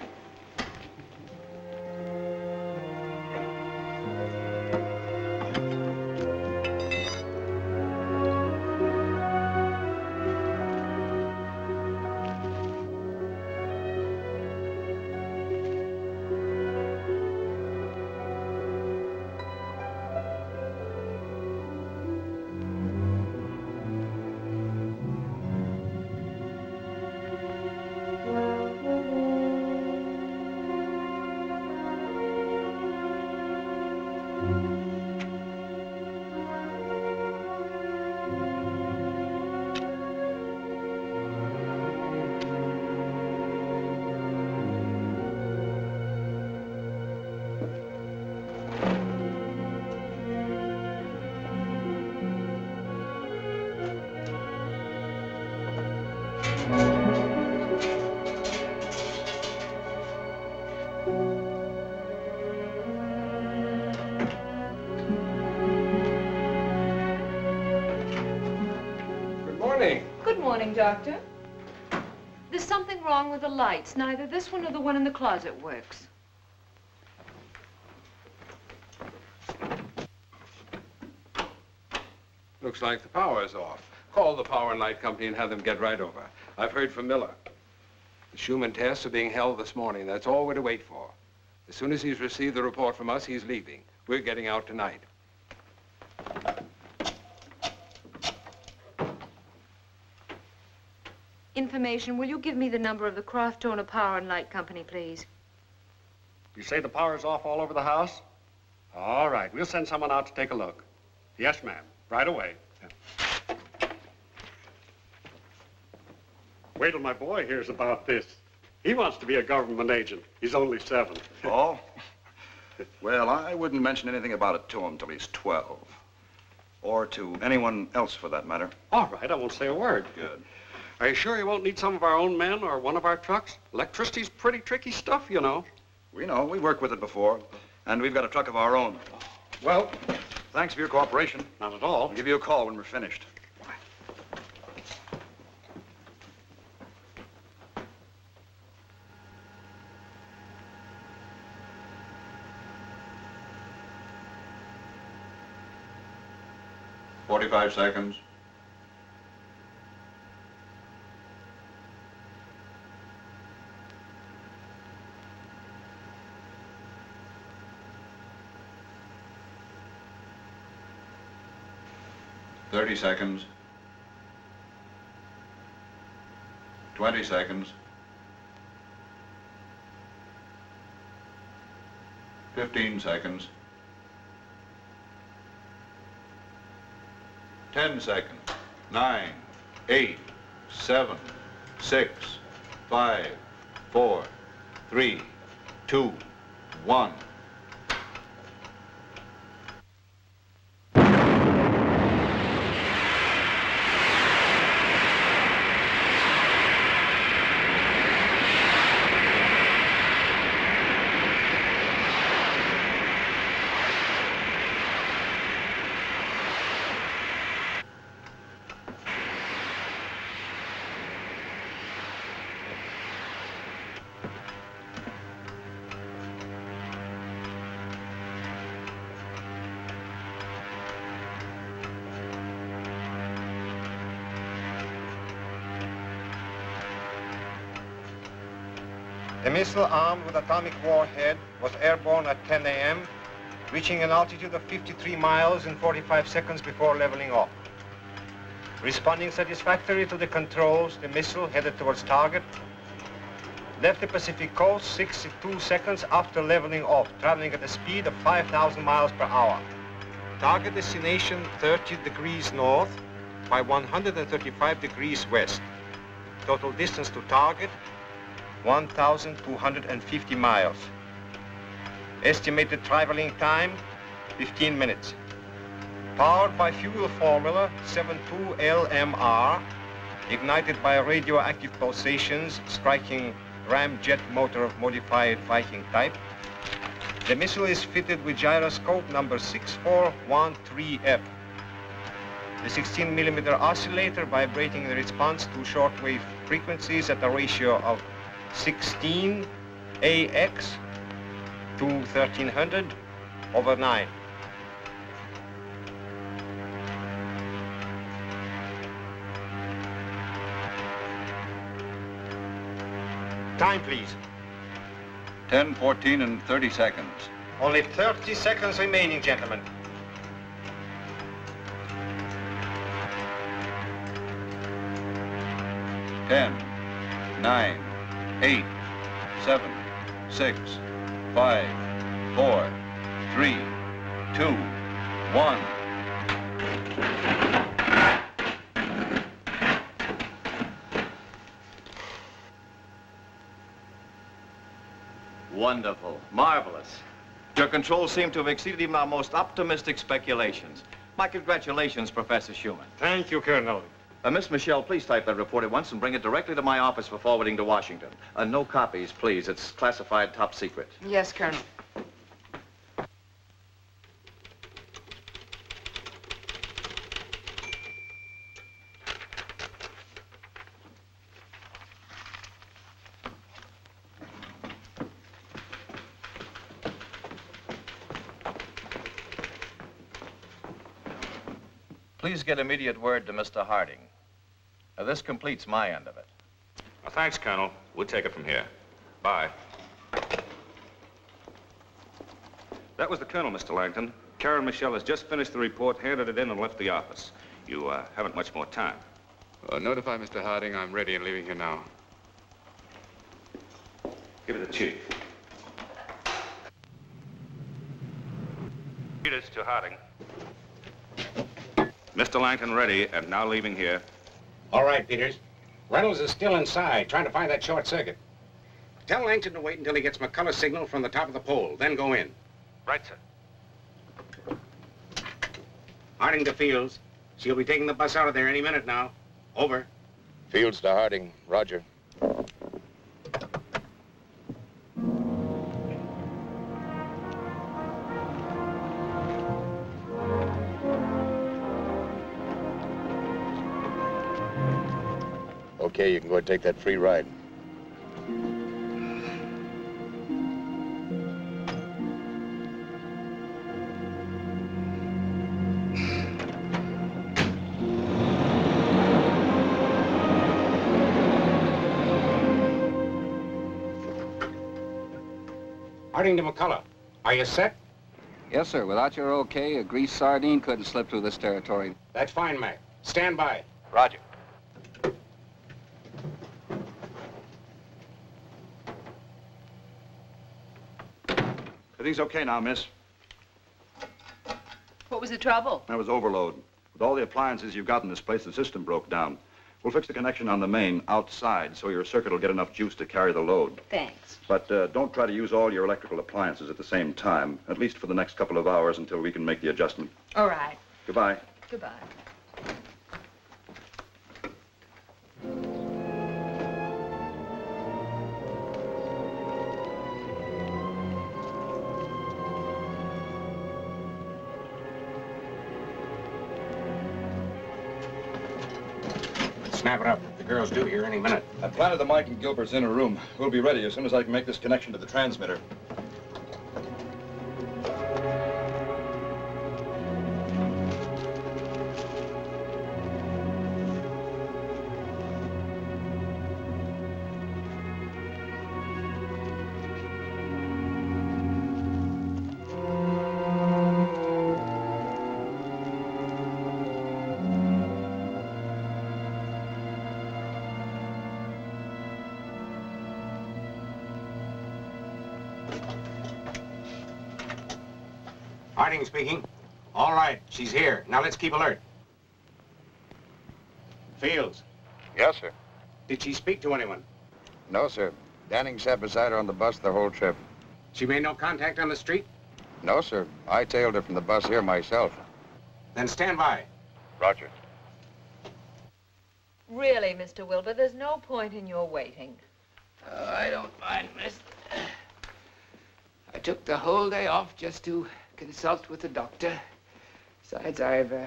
Doctor, there's something wrong with the lights. Neither this one or the one in the closet works. Looks like the power's off. Call the power and light company and have them get right over. I've heard from Miller. The Schumann tests are being held this morning. That's all we're to wait for. As soon as he's received the report from us, he's leaving. We're getting out tonight. Information, will you give me the number of the Crofton Power and Light Company, please? You say the power's off all over the house? All right, we'll send someone out to take a look. Yes, ma'am, right away. Yeah. Wait till my boy hears about this. He wants to be a government agent. He's only seven. Oh? Well, I wouldn't mention anything about it to him till he's twelve. Or to anyone else, for that matter. All right, I won't say a word. Good. Are you sure you won't need some of our own men or one of our trucks? Electricity's pretty tricky stuff, you know. We know. We worked with it before. And we've got a truck of our own. Well, thanks for your cooperation. Not at all. I'll give you a call when we're finished. Forty-five seconds. Thirty seconds. Twenty seconds. Fifteen seconds. Ten seconds. Nine, eight, seven, six, five, four, three, two, one. The missile armed with atomic warhead was airborne at ten A M, reaching an altitude of fifty-three miles and forty-five seconds before leveling off. Responding satisfactorily to the controls, the missile headed towards target, left the Pacific coast sixty-two seconds after leveling off, traveling at a speed of five thousand miles per hour. Target destination thirty degrees north by one hundred thirty-five degrees west. Total distance to target one thousand two hundred fifty miles. Estimated traveling time fifteen minutes. Powered by fuel formula seventy-two L M R, ignited by radioactive pulsations striking ramjet motor of modified Viking type. The missile is fitted with gyroscope number six four one three F. The sixteen millimeter oscillator vibrating in response to shortwave frequencies at a ratio of sixteen A X to thirteen hundred over nine. Time, please. ten, fourteen, and thirty seconds. Only thirty seconds remaining, gentlemen. ten, nine, eight, seven, six, five, four, three, two, one. Wonderful, marvelous. Your controls seem to have exceeded even our most optimistic speculations. My congratulations, Professor Schumann. Thank you, Colonel. Uh, Miss Michelle, please type that report at once and bring it directly to my office for forwarding to Washington. Uh, no copies, please. It's classified top secret. Yes, Colonel. Please get immediate word to Mister Harding. Now, this completes my end of it. Well, thanks, Colonel. We'll take it from here. Bye. That was the Colonel, Mister Langton. Karen Michelle has just finished the report, handed it in, and left the office. You uh, haven't much more time. Well, notify Mister Harding I'm ready and leaving here now. Give it to the chief. Read it to Harding. Mister Langton ready and now leaving here. All right, Peters. Reynolds is still inside, trying to find that short circuit. Tell Langton to wait until he gets McCullough's signal from the top of the pole, then go in. Right, sir. Harding to Fields. She'll be taking the bus out of there any minute now. Over. Fields to Harding. Roger. Okay, you can go and take that free ride. Harding to McCullough, are you set? Yes, sir. Without your okay, a greased sardine couldn't slip through this territory. That's fine, Mac. Stand by. Roger. Everything's okay now, miss. What was the trouble? That was overload. With all the appliances you've got in this place, the system broke down. We'll fix the connection on the main outside so your circuit will get enough juice to carry the load. Thanks. But uh, don't try to use all your electrical appliances at the same time, at least for the next couple of hours until we can make the adjustment. All right. Goodbye. Goodbye. Snap it up. The girls do here any minute. I planted the mic in Gilbert's inner room. We'll be ready as soon as I can make this connection to the transmitter. Harding speaking. All right, she's here. Now let's keep alert. Fields. Yes, sir. Did she speak to anyone? No, sir. Danning sat beside her on the bus the whole trip. She made no contact on the street? No, sir. I tailed her from the bus here myself. Then stand by. Roger. Really, Mister Wilbur, there's no point in your waiting. Oh, I don't mind, miss. I took the whole day off just to consult with the doctor. Besides, I've, uh,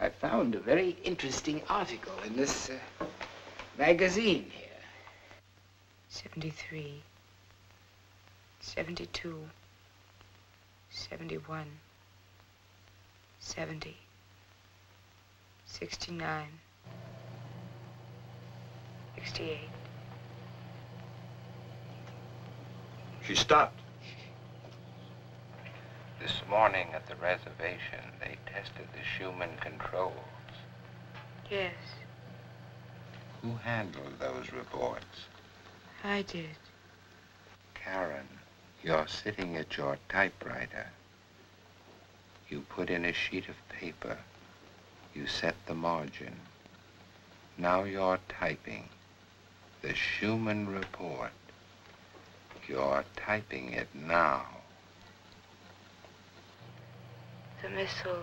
I found a very interesting article in this uh, magazine here. seventy-three, seventy-two, seventy-one, seventy, sixty-nine, sixty-eight. She stopped. This morning at the reservation, they tested the Schumann controls. Yes. Who handled those reports? I did. Karen, you're sitting at your typewriter. You put in a sheet of paper. You set the margin. Now you're typing the Schumann report. You're typing it now. The missile,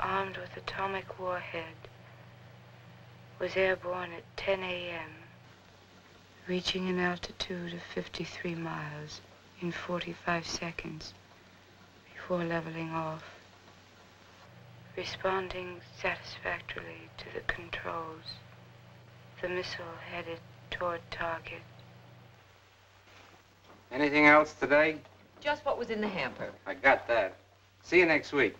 armed with atomic warhead, was airborne at ten A M, reaching an altitude of fifty-three miles in forty-five seconds before leveling off, responding satisfactorily to the controls. The missile headed toward target. Anything else today? Just what was in the hamper. I got that. See you next week.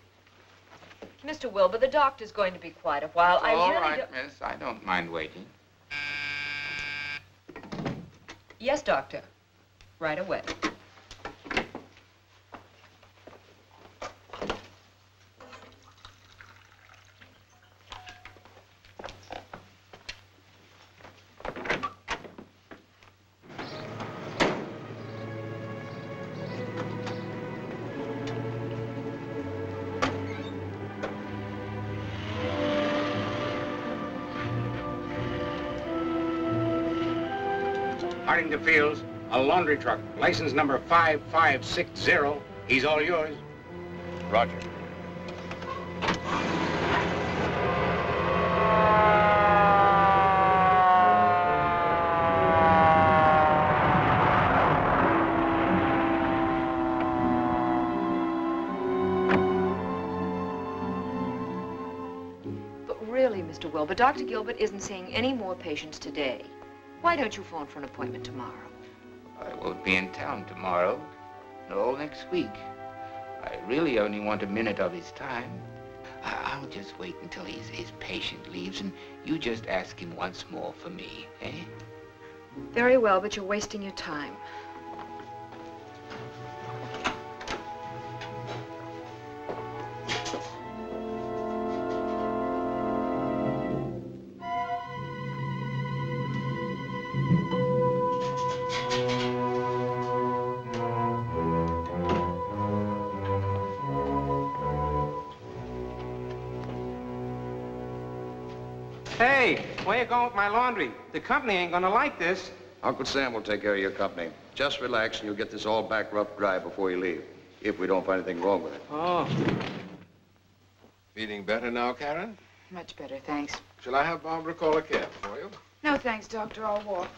Mister Wilbur, the doctor's going to be quite a while. I really don't... All right, miss. I don't mind waiting. Yes, doctor. Right away. Harding to Fields, a laundry truck, license number five five six zero. He's all yours. Roger. But really, Mister Wilbur, Doctor Gilbert isn't seeing any more patients today. Why don't you phone for an appointment tomorrow? I won't be in town tomorrow, no, next week. I really only want a minute of his time. I'll just wait until his, his patient leaves, and you just ask him once more for me, eh? Very well, but you're wasting your time. With my laundry. The company ain't gonna like this. Uncle Sam will take care of your company. Just relax and you'll get this all back rough dry before you leave, if we don't find anything wrong with it. Oh. Feeling better now, Karen? Much better, thanks. Shall I have Barbara call a cab for you? No, thanks, doctor. I'll walk.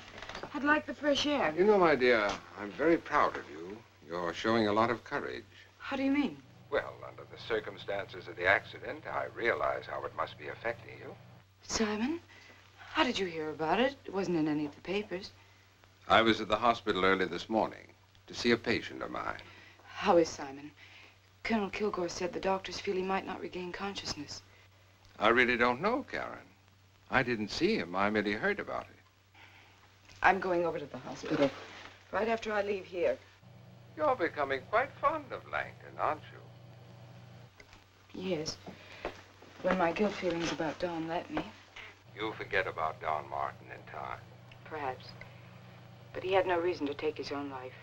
I'd like the fresh air. You know, my dear, I'm very proud of you. You're showing a lot of courage. How do you mean? Well, under the circumstances of the accident, I realize how it must be affecting you. Simon? How did you hear about it? It wasn't in any of the papers. I was at the hospital early this morning to see a patient of mine. How is Simon? Colonel Kilgore said the doctors feel he might not regain consciousness. I really don't know, Karen. I didn't see him. I merely heard about it. I'm going over to the hospital right after I leave here. You're becoming quite fond of Langton, aren't you? Yes. When my guilt feelings about Don let me. You'll forget about Don Martin in time. Perhaps. But he had no reason to take his own life.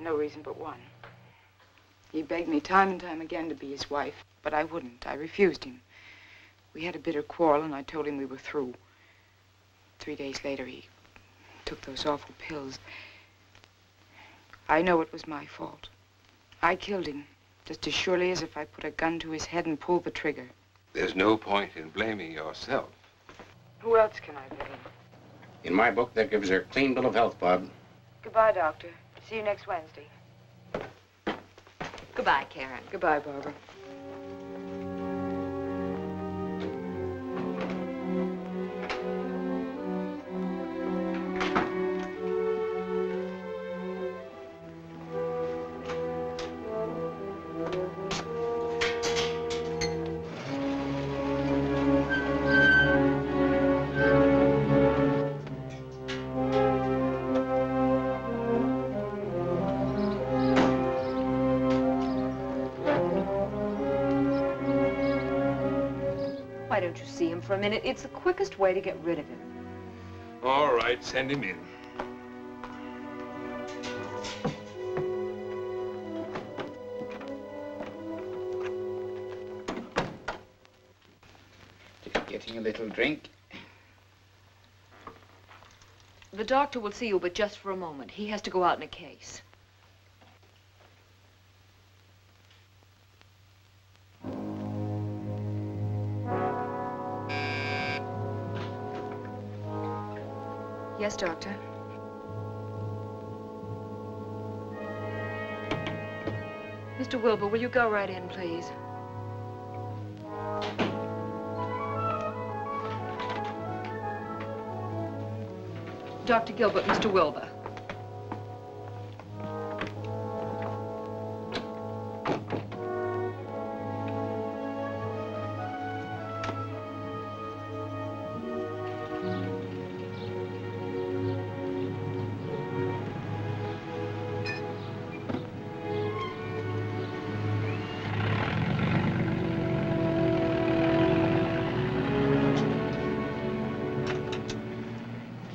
No reason but one. He begged me time and time again to be his wife, but I wouldn't. I refused him. We had a bitter quarrel, and I told him we were through. Three days later, he took those awful pills. I know it was my fault. I killed him, just as surely as if I put a gun to his head and pulled the trigger. There's no point in blaming yourself. Who else can I blame? In my book, that gives her a clean bill of health, Bob. Goodbye, Doctor. See you next Wednesday. Goodbye, Karen. Goodbye, Barbara. For a minute. It's the quickest way to get rid of him. All right, send him in. Just getting a little drink. The doctor will see you, but just for a moment. He has to go out in a case. Yes, Doctor. Mister Wilbur, will you go right in, please? Doctor Gilbert, Mister Wilbur.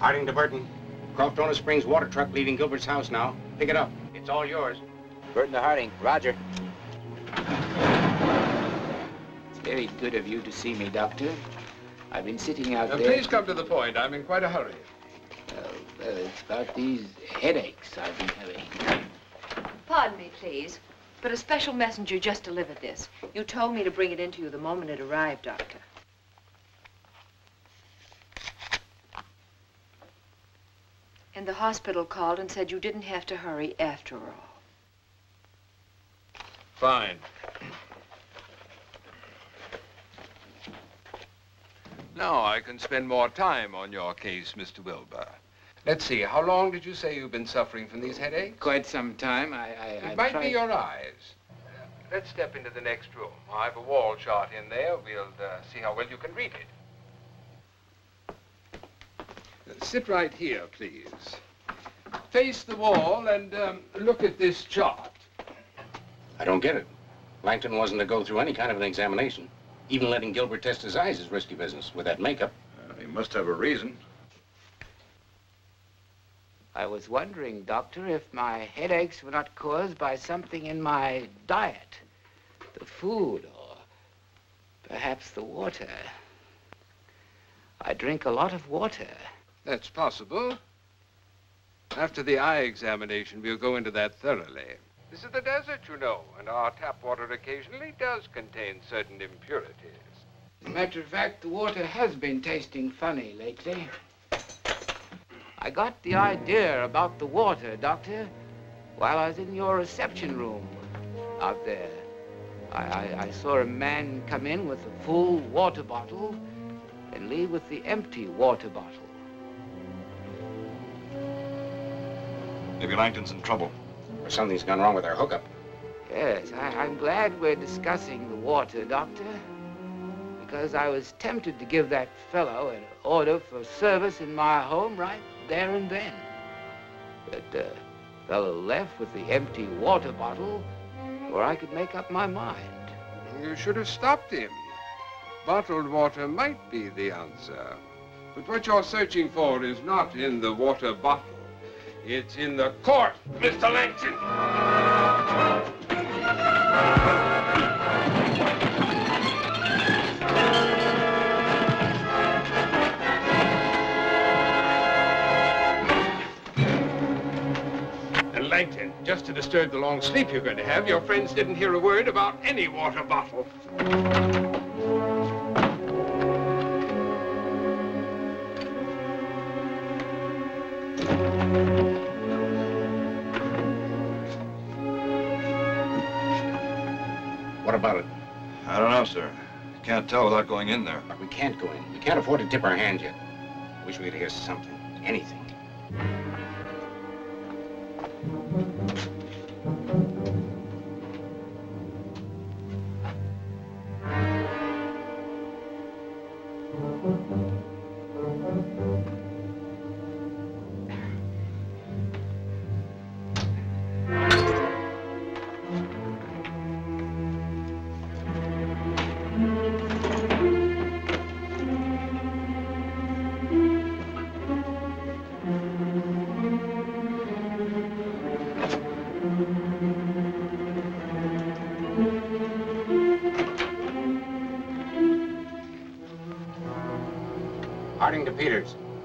Harding to Burton. Crofton Springs water truck leaving Gilbert's house now. Pick it up. It's all yours. Burton to Harding. Roger. It's very good of you to see me, Doctor. I've been sitting out now, there... Please come to the point. I'm in quite a hurry. Well, well, it's about these headaches I've been having. Pardon me, please, but a special messenger just delivered this. You told me to bring it in to you the moment it arrived, Doctor. And the hospital called and said you didn't have to hurry after all. Fine. Now I can spend more time on your case, Mister Wilbur. Let's see, how long did you say you've been suffering from these headaches? Quite some time. I, I, it I might tried... be your eyes. Uh, let's step into the next room. I have a wall chart in there. We'll uh, see how well you can read it. Sit right here, please. Face the wall and um, look at this chart. I don't get it. Langton wasn't to go through any kind of an examination. Even letting Gilbert test his eyes is risky business with that makeup. Uh, he must have a reason. I was wondering, Doctor, if my headaches were not caused by something in my diet. The food or perhaps the water. I drink a lot of water. That's possible. After the eye examination, we'll go into that thoroughly. This is the desert, you know, and our tap water occasionally does contain certain impurities. As a matter of fact, the water has been tasting funny lately. I got the idea about the water, Doctor, while I was in your reception room out there. I, I, I saw a man come in with a full water bottle and leave with the empty water bottle. Maybe Langton's in trouble. Or something's gone wrong with our hookup. Yes, I, I'm glad we're discussing the water, Doctor, because I was tempted to give that fellow an order for service in my home right there and then. But the uh, fellow left with the empty water bottle or I could make up my mind. You should have stopped him. Bottled water might be the answer. But what you're searching for is not in the water bottle. It's in the court, Mister Langton. And Langton, just to disturb the long sleep you're going to have, your friends didn't hear a word about any water bottle. What about it? I don't know, sir. Can't tell without going in there. But we can't go in. We can't afford to dip our hand yet. Wish we could hear something. Anything.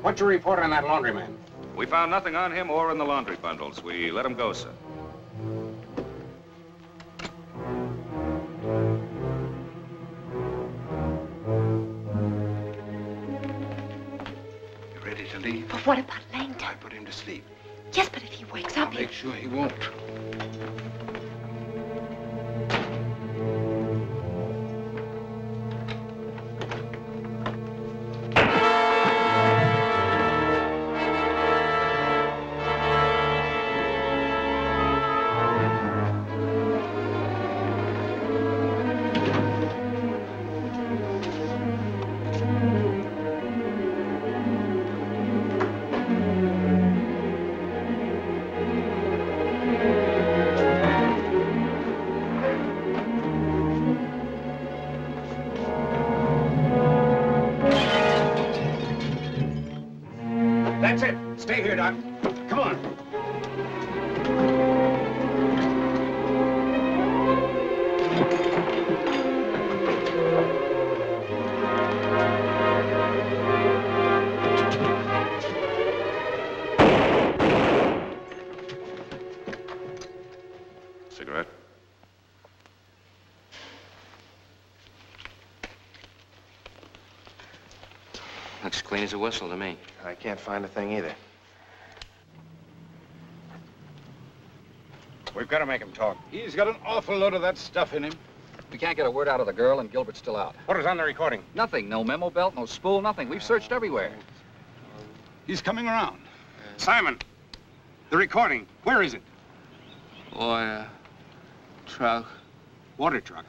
What's your report on that laundryman? We found nothing on him or in the laundry bundles. We let him go, sir. You ready to leave? But what about Langton? I put him to sleep. Yes, but if he wakes up, I'll make sure he won't. Stay here, Doc. Come on. Cigarette? Looks clean as a whistle to me. I can't find a thing either. We've got to make him talk. He's got an awful load of that stuff in him. We can't get a word out of the girl, and Gilbert's still out. What is on the recording? Nothing. No memo belt, no spool, nothing. We've searched everywhere. He's coming around. Uh, Simon, the recording, where is it? Water truck. Water truck.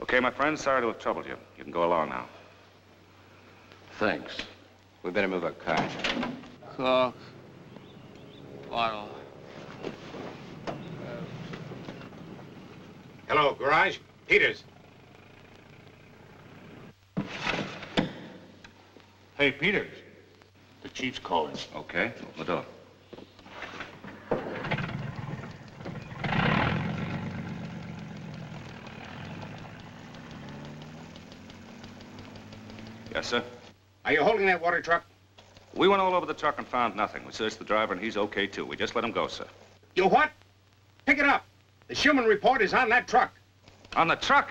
Okay, my friend, sorry to have troubled you. You can go along now. Thanks. We better move our car. Cork. Bottle. Hello, garage. Peters. Hey, Peters. The chief's calling. Okay, open the door. Yes, sir? Are you holding that water truck? We went all over the truck and found nothing. We searched the driver and he's okay, too. We just let him go, sir. You what? Pick it up. The Schumann report is on that truck. On the truck?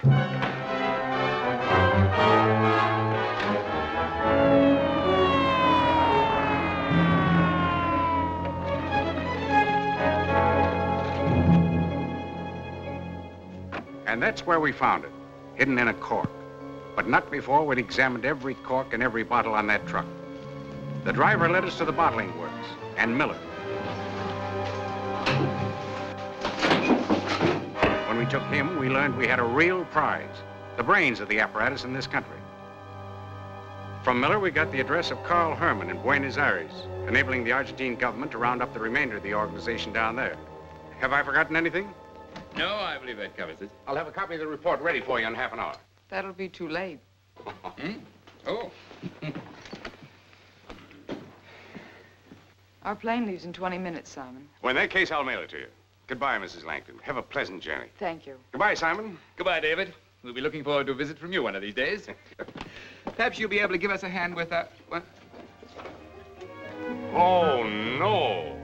And that's where we found it, hidden in a cork. But not before we'd examined every cork and every bottle on that truck. The driver led us to the bottling works and Miller. When we took him, we learned we had a real prize, the brains of the apparatus in this country. From Miller, we got the address of Carl Herman in Buenos Aires, enabling the Argentine government to round up the remainder of the organization down there. Have I forgotten anything? No, I believe that covers it. I'll have a copy of the report ready for you in half an hour. That'll be too late. Hmm? Oh. Our plane leaves in twenty minutes, Simon. Well, in that case, I'll mail it to you. Goodbye, Missus Langton. Have a pleasant journey. Thank you. Goodbye, Simon. Goodbye, David. We'll be looking forward to a visit from you one of these days. Perhaps you'll be able to give us a hand with that. What? Oh, no.